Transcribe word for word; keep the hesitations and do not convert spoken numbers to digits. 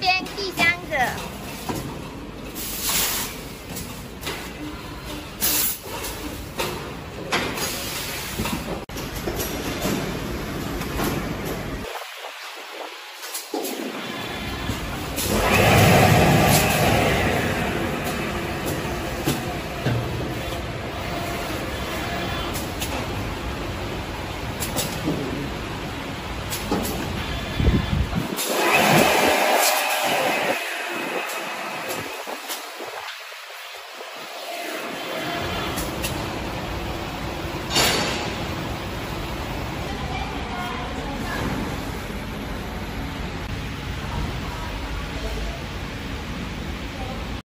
边第三个。